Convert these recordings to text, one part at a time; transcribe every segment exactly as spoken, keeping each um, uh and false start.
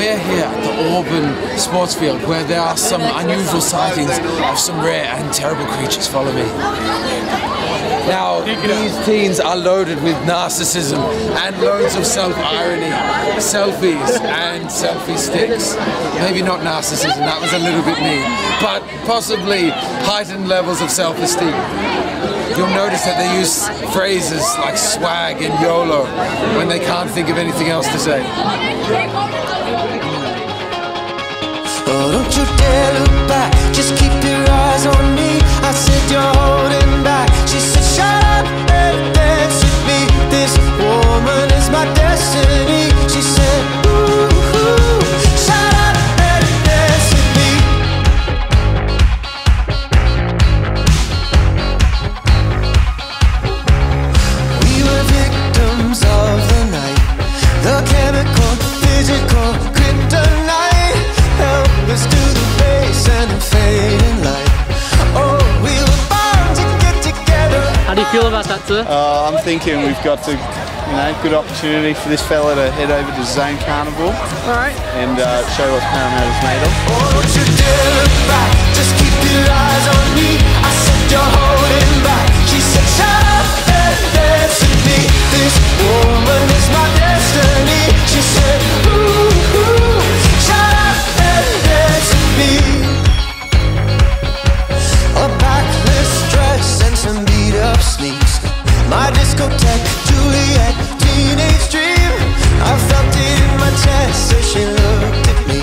We're here at the Auburn Sports Field, where there are some unusual sightings of some rare and terrible creatures. Follow me. Now, these teens are loaded with narcissism and loads of self-irony, selfies and selfie sticks. Maybe not narcissism, that was a little bit mean, but possibly heightened levels of self-esteem. You'll notice that they use phrases like swag and YOLO when they can't think of anything else to say. Oh, don't you dare look back, just keep your eyes on me. I said you're holding back. She said shut up and dance with me. This woman is my destiny. She said ooh, ooh, shut up and dance with me. How do you feel about that, sir? Uh, I'm thinking we've got a you know, good opportunity for this fella to head over to Zone Carnival. All right. And uh, show what Parramatta's made of. Oh, don't you dare look back, just keep your eyes on me. I said you're holding back. She said shut up and dance with me. This woman is my destiny. She said ooh, ooh, shut up and dance with me. A backless dress and some beat-up sneaks. My discotheque, Juliet, teenage dream. I felt it in my chest as she looked at me.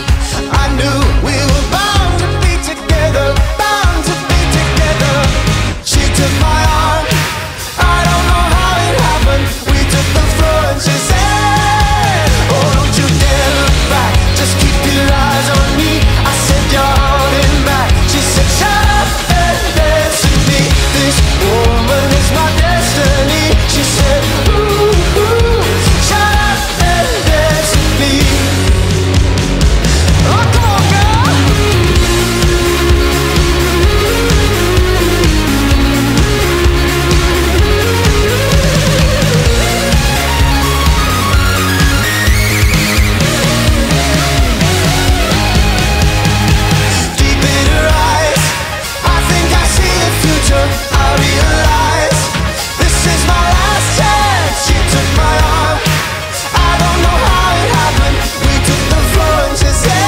I knew we were bound to be together, bound to be together. She took my arm, I don't know how it happened. We took the floor and she said, oh, don't you dare look back, just keep your eyes on me. I said you're holding back. She said shut up and dance with me. This woman is my destiny. She said ooh, ooh, shut up and dance with me. Oh, come on, girl. Deep in her eyes, I think I see the future. I realize this is my last chance. She took my arm, I don't know how it happened. We took the floor and she said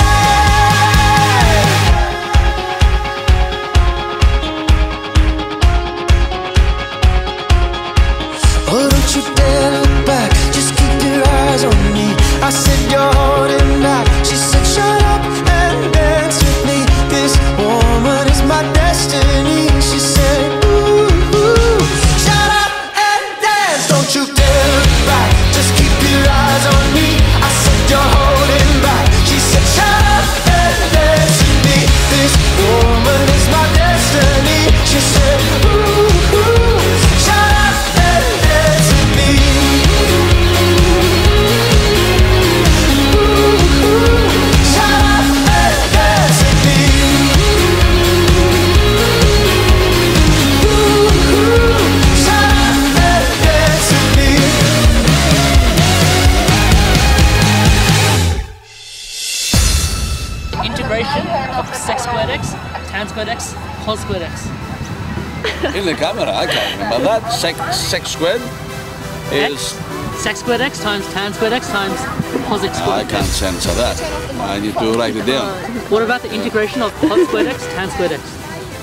oh, don't you dare look back, just keep your eyes on me. I said you're holding back. She said shut up and dance with me. This woman is my destiny. She said ooh, ooh, shut up and dance. Don't you dare look back, just keep your eyes on me. I said you're holding back. She said shut up and dance with me. This woman is my destiny. She said ooh, ooh, shut up and dance with me. Ooh, ooh, shut up and dance with me. Ooh, ooh, shut up and dance with me. Integration of sex squared x, tan squared x, cos squared x. In the camera, I can't remember that. Sex, sex squared is. Sex squared x times tan squared x times cos x I squared can't x. censor that. I need to write it down. What about the integration of cos squared x, tan squared x?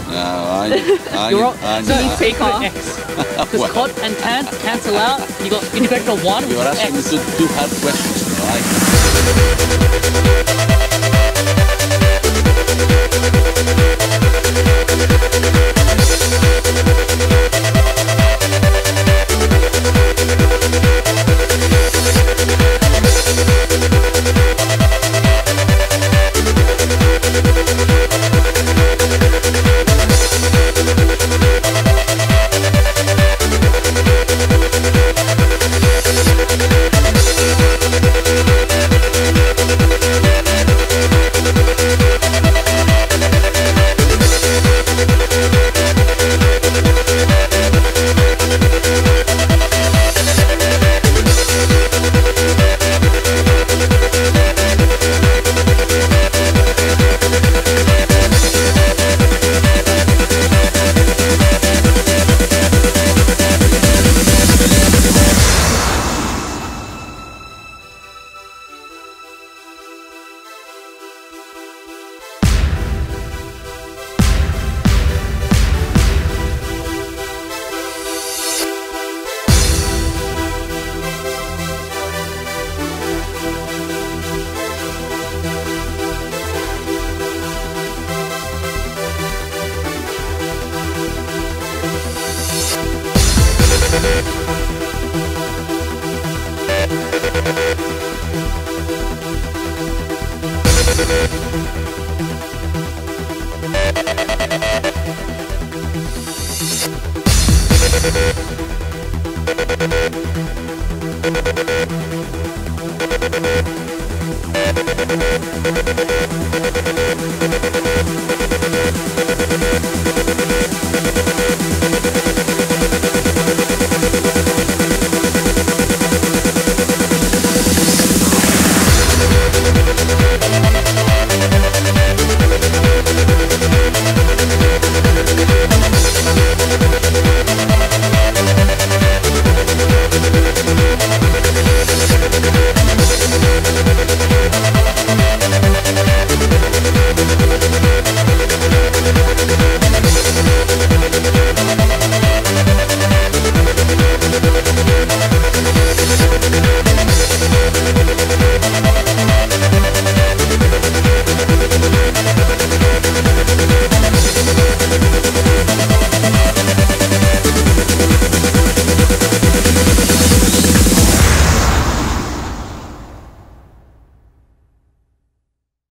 No, I need. I You're all, need, I so you need. take off x. Because cot and tan cancel out, you got integration of one. You're asking me x. to do hard questions. We'll be right back. We'll be right back.